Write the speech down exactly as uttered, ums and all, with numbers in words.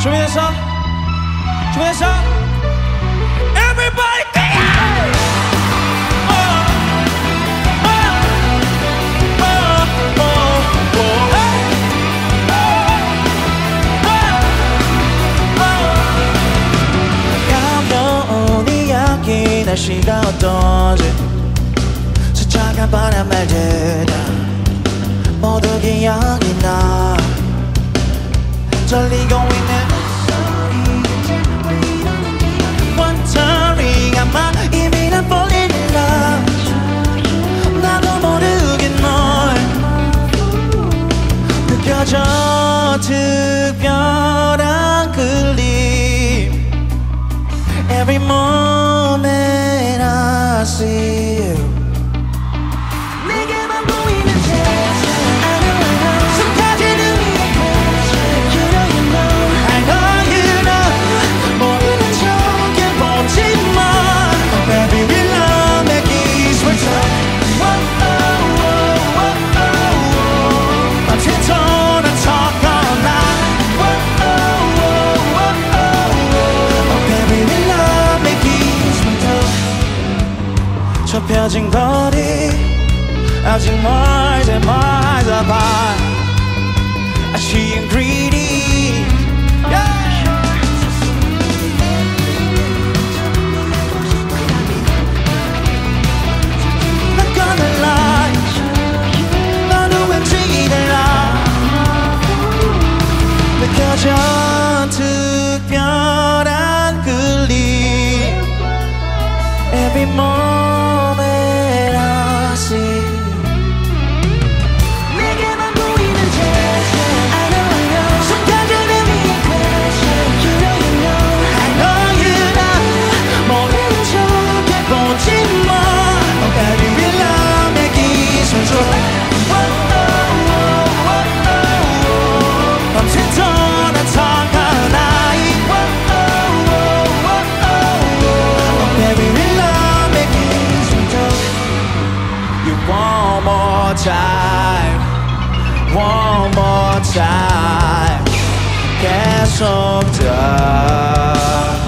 준비됐어? 준비됐어? Everybody go! 가벼운 이야기 날씨가 어떤지 스쳐간 바람 말듯 모두 기억이 나 떨리고 있는 wondering am I even falling in love 나도 모르게 널 느껴져 특별한 그림 every moment I see you 내게만 보이는 세상 좁혀진 거리 아직 멀지 말자 봐 아쉬운 greedy not gonna lie 나도 왠지 달라 느껴져 특별한 그림 every morning time, one more time, 계속 더